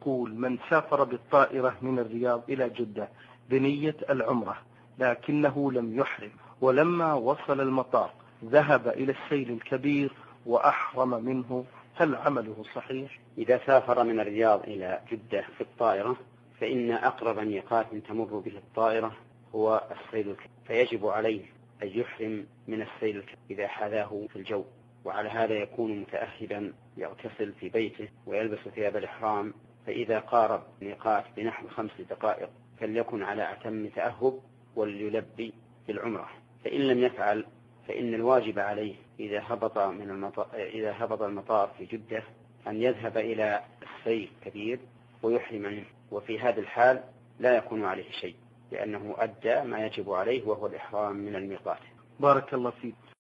يقول من سافر بالطائرة من الرياض إلى جدة بنية العمرة لكنه لم يحرم، ولما وصل المطار ذهب إلى السيل الكبير وأحرم منه، هل عمله صحيح؟ إذا سافر من الرياض إلى جدة في الطائرة فإن أقرب ميقات تمر به الطائرة هو السيل الكبير، فيجب عليه أن يحرم من السيل الكبير إذا حذاه في الجو، وعلى هذا يكون متأهبا، يغتسل في بيته ويلبس ثياب الإحرام، فإذا قارب ميقات بنحو 5 دقائق فليكن على أتم تأهب وليلبي بالعمرة. فإن لم يفعل فإن الواجب عليه إذا هبط المطار في جدة أن يذهب إلى السيل الكبير ويحرم منه، وفي هذا الحال لا يكون عليه شيء لأنه أدى ما يجب عليه وهو الإحرام من الميقات. بارك الله فيك.